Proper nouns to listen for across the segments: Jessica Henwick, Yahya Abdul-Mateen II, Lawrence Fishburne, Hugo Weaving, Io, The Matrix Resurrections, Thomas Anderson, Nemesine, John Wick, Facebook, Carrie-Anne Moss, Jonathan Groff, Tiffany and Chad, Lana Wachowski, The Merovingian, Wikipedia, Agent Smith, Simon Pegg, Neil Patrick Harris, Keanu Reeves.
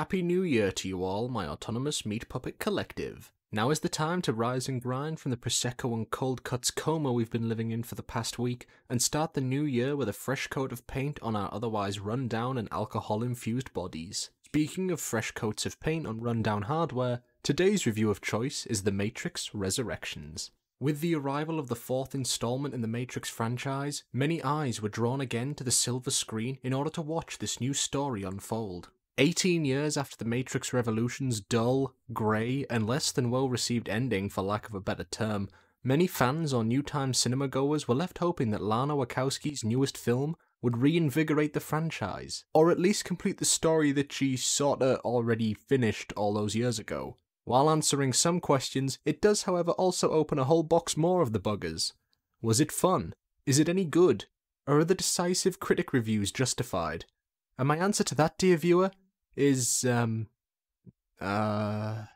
Happy New Year to you all, my autonomous meat puppet collective. Now is the time to rise and grind from the Prosecco and cold cuts coma we've been living in for the past week, and start the new year with a fresh coat of paint on our otherwise run-down and alcohol-infused bodies. Speaking of fresh coats of paint on run-down hardware, today's review of choice is The Matrix Resurrections. With the arrival of the fourth installment in the Matrix franchise, many eyes were drawn again to the silver screen in order to watch this new story unfold. 18 years after the Matrix Revolution's dull, grey, and less than well-received ending for lack of a better term, many fans or new-time cinema-goers were left hoping that Lana Wachowski's newest film would reinvigorate the franchise, or at least complete the story that she sorta already finished all those years ago. While answering some questions, it does however also open a whole box more of the buggers. Was it fun? Is it any good? Or are the decisive critic reviews justified? And my answer to that, dear viewer, is, in my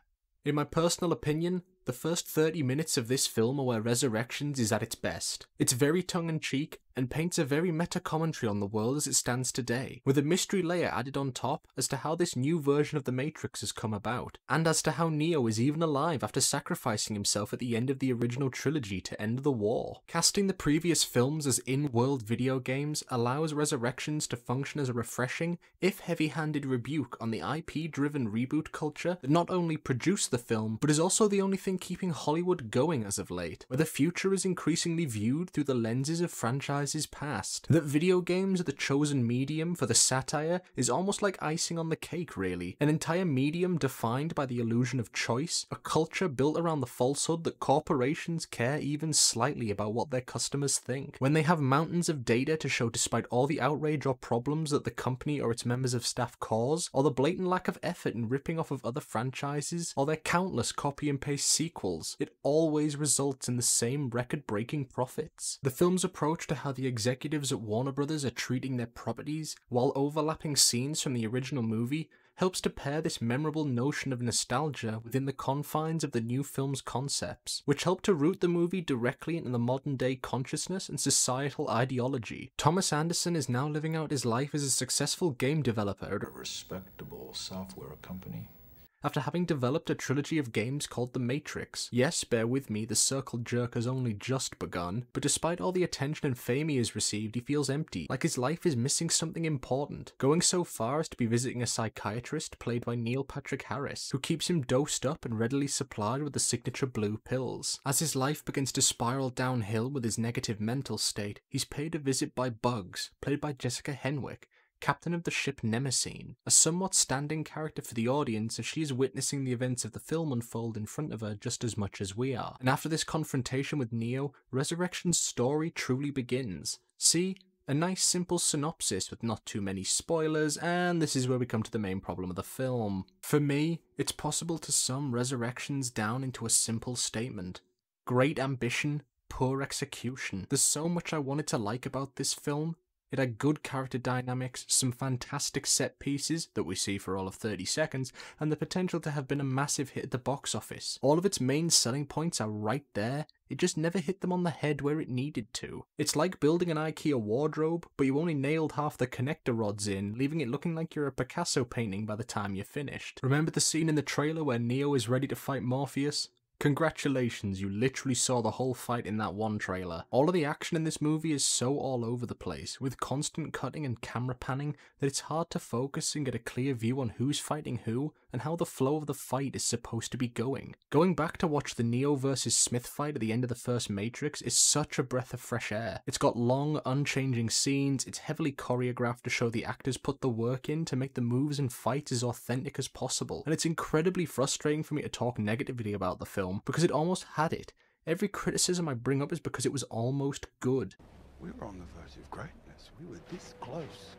personal opinion, the first 30 minutes of this film are where Resurrections is at its best. It's very tongue-in-cheek, and paints a very meta-commentary on the world as it stands today, with a mystery layer added on top as to how this new version of the Matrix has come about, and as to how Neo is even alive after sacrificing himself at the end of the original trilogy to end the war. Casting the previous films as in-world video games allows Resurrections to function as a refreshing, if heavy-handed rebuke on the IP-driven reboot culture that not only produced the film, but is also the only thing keeping Hollywood going as of late, where the future is increasingly viewed through the lenses of franchises past. That video games are the chosen medium for the satire is almost like icing on the cake, really. An entire medium defined by the illusion of choice, a culture built around the falsehood that corporations care even slightly about what their customers think, when they have mountains of data to show despite all the outrage or problems that the company or its members of staff cause, or the blatant lack of effort in ripping off of other franchises, or their countless copy and paste sequels, it always results in the same record-breaking profits. The film's approach to how the executives at Warner Brothers are treating their properties, while overlapping scenes from the original movie, helps to pair this memorable notion of nostalgia within the confines of the new film's concepts, which help to root the movie directly into the modern-day consciousness and societal ideology. Thomas Anderson is now living out his life as a successful game developer at a respectable software company, after having developed a trilogy of games called The Matrix. Yes, bear with me, the circle jerk has only just begun, but despite all the attention and fame he has received, he feels empty, like his life is missing something important, going so far as to be visiting a psychiatrist played by Neil Patrick Harris, who keeps him dosed up and readily supplied with the signature blue pills. As his life begins to spiral downhill with his negative mental state, he's paid a visit by Bugs, played by Jessica Henwick, captain of the ship Nemesine, a somewhat standing character for the audience as she is witnessing the events of the film unfold in front of her just as much as we are. And after this confrontation with Neo, Resurrection's story truly begins. See? A nice simple synopsis with not too many spoilers, and this is where we come to the main problem of the film. For me, it's possible to sum Resurrections down into a simple statement. Great ambition, poor execution. There's so much I wanted to like about this film. It had good character dynamics, some fantastic set pieces that we see for all of 30 seconds, and the potential to have been a massive hit at the box office. All of its main selling points are right there, it just never hit them on the head where it needed to. It's like building an IKEA wardrobe, but you only nailed half the connector rods in, leaving it looking like you're a Picasso painting by the time you're finished. Remember the scene in the trailer where Neo is ready to fight Morpheus? Congratulations, you literally saw the whole fight in that one trailer. All of the action in this movie is so all over the place, with constant cutting and camera panning, that it's hard to focus and get a clear view on who's fighting who, and how the flow of the fight is supposed to be going. Going back to watch the Neo vs. Smith fight at the end of the first Matrix is such a breath of fresh air. It's got long, unchanging scenes, it's heavily choreographed to show the actors put the work in to make the moves and fights as authentic as possible, and it's incredibly frustrating for me to talk negatively about the film, because it almost had it. Every criticism I bring up is because it was almost good. We were on the verge of greatness, we were this close.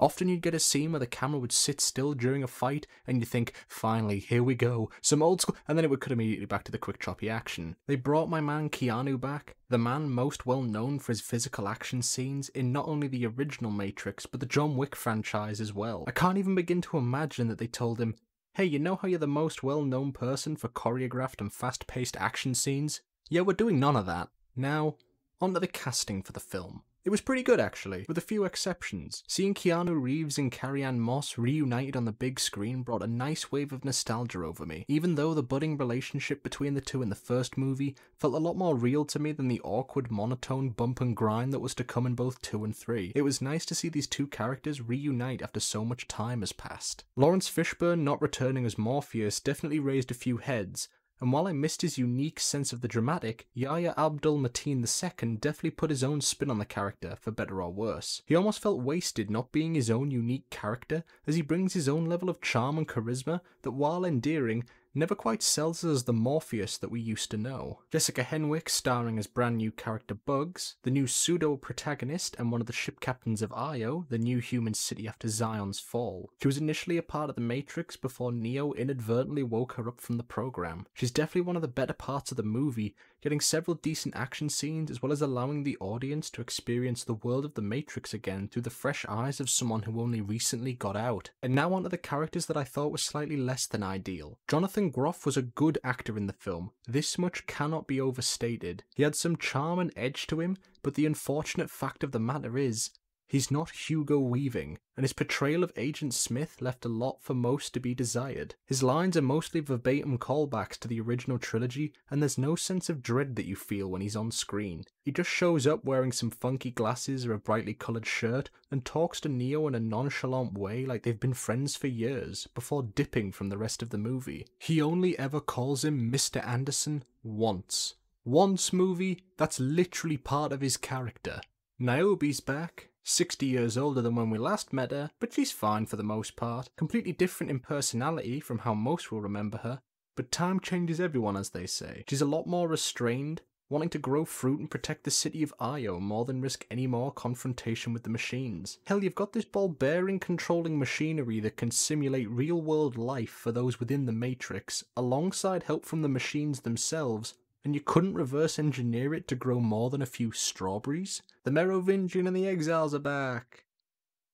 Often you'd get a scene where the camera would sit still during a fight, and you'd think, finally, here we go, some old school, and then it would cut immediately back to the quick choppy action. They brought my man Keanu back, the man most well known for his physical action scenes in not only the original Matrix, but the John Wick franchise as well. I can't even begin to imagine that they told him, hey, you know how you're the most well known person for choreographed and fast-paced action scenes? Yeah, we're doing none of that. Now, onto the casting for the film. It was pretty good actually, with a few exceptions. Seeing Keanu Reeves and Carrie-Anne Moss reunited on the big screen brought a nice wave of nostalgia over me, even though the budding relationship between the two in the first movie felt a lot more real to me than the awkward monotone bump and grind that was to come in both 2 and 3. It was nice to see these two characters reunite after so much time has passed. Lawrence Fishburne not returning as Morpheus definitely raised a few heads, and while I missed his unique sense of the dramatic, Yahya Abdul-Mateen II definitely put his own spin on the character, for better or worse. He almost felt wasted not being his own unique character, as he brings his own level of charm and charisma that, while endearing, never quite sells us as the Morpheus that we used to know. Jessica Henwick starring as brand new character Bugs, the new pseudo-protagonist and one of the ship captains of Io, the new human city after Zion's fall. She was initially a part of the Matrix before Neo inadvertently woke her up from the program. She's definitely one of the better parts of the movie, getting several decent action scenes as well as allowing the audience to experience the world of the Matrix again through the fresh eyes of someone who only recently got out. And now onto the characters that I thought were slightly less than ideal. Jonathan Groff was a good actor in the film. This much cannot be overstated. He had some charm and edge to him, but the unfortunate fact of the matter is, he's not Hugo Weaving, and his portrayal of Agent Smith left a lot for most to be desired. His lines are mostly verbatim callbacks to the original trilogy, and there's no sense of dread that you feel when he's on screen. He just shows up wearing some funky glasses or a brightly coloured shirt, and talks to Neo in a nonchalant way like they've been friends for years, before dipping from the rest of the movie. He only ever calls him Mr. Anderson once. Once, movie, that's literally part of his character. Niobe's back. 60 years older than when we last met her, but she's fine for the most part. Completely different in personality from how most will remember her, but time changes everyone, as they say. She's a lot more restrained, wanting to grow fruit and protect the city of Io more than risk any more confrontation with the machines. Hell, you've got this ball-bearing controlling machinery that can simulate real-world life for those within the Matrix, alongside help from the machines themselves, and you couldn't reverse engineer it to grow more than a few strawberries? The Merovingian and the Exiles are back!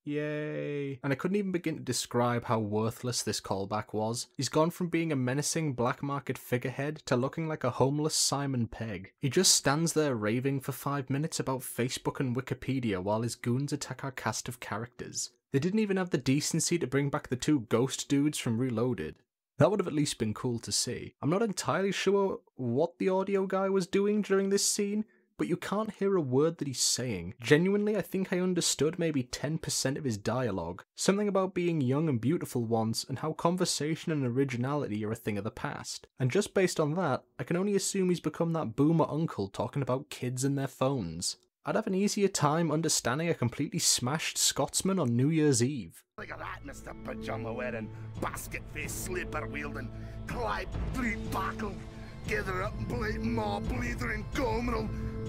Yay! And I couldn't even begin to describe how worthless this callback was. He's gone from being a menacing black market figurehead to looking like a homeless Simon Pegg. He just stands there raving for 5 minutes about Facebook and Wikipedia while his goons attack our cast of characters. They didn't even have the decency to bring back the two ghost dudes from Reloaded. That would have at least been cool to see. I'm not entirely sure what the audio guy was doing during this scene, but you can't hear a word that he's saying. Genuinely, I think I understood maybe 10% of his dialogue. Something about being young and beautiful once, and how conversation and originality are a thing of the past. And just based on that, I can only assume he's become that boomer uncle talking about kids and their phones. I'd have an easier time understanding a completely smashed Scotsman on New Year's Eve. Look at that, Mr. Pajama-wearing, basket-faced, slipper-wielding, Clyde-tree-buckle, gather-up, blade-maw, blethering, gomeral,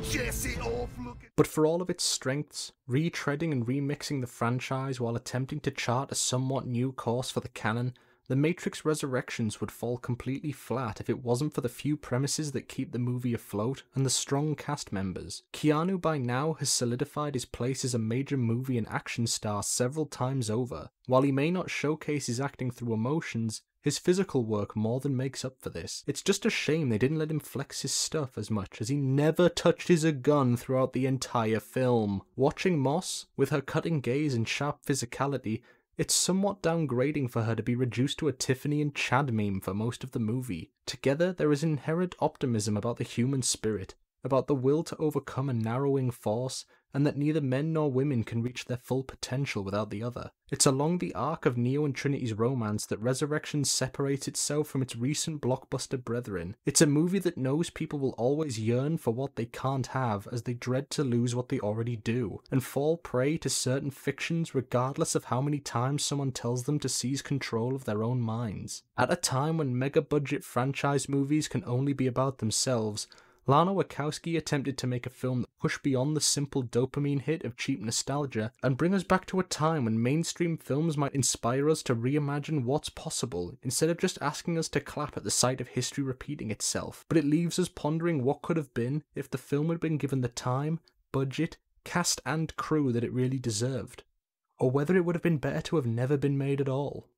Jesse-off-looking... But for all of its strengths, retreading and remixing the franchise while attempting to chart a somewhat new course for the canon, The Matrix Resurrections would fall completely flat if it wasn't for the few premises that keep the movie afloat and the strong cast members. Keanu by now has solidified his place as a major movie and action star several times over. While he may not showcase his acting through emotions, his physical work more than makes up for this. It's just a shame they didn't let him flex his stuff as much, as he never touches a gun throughout the entire film. Watching Moss, with her cutting gaze and sharp physicality, it's somewhat downgrading for her to be reduced to a Tiffany and Chad meme for most of the movie. Together, there is inherent optimism about the human spirit, about the will to overcome a narrowing force, and that neither men nor women can reach their full potential without the other. It's along the arc of Neo and Trinity's romance that Resurrection separates itself from its recent blockbuster brethren. It's a movie that knows people will always yearn for what they can't have, as they dread to lose what they already do, and fall prey to certain fictions regardless of how many times someone tells them to seize control of their own minds. At a time when mega-budget franchise movies can only be about themselves, Lana Wachowski attempted to make a film that pushed beyond the simple dopamine hit of cheap nostalgia and bring us back to a time when mainstream films might inspire us to reimagine what's possible instead of just asking us to clap at the sight of history repeating itself. But it leaves us pondering what could have been if the film had been given the time, budget, cast and crew that it really deserved. Or whether it would have been better to have never been made at all.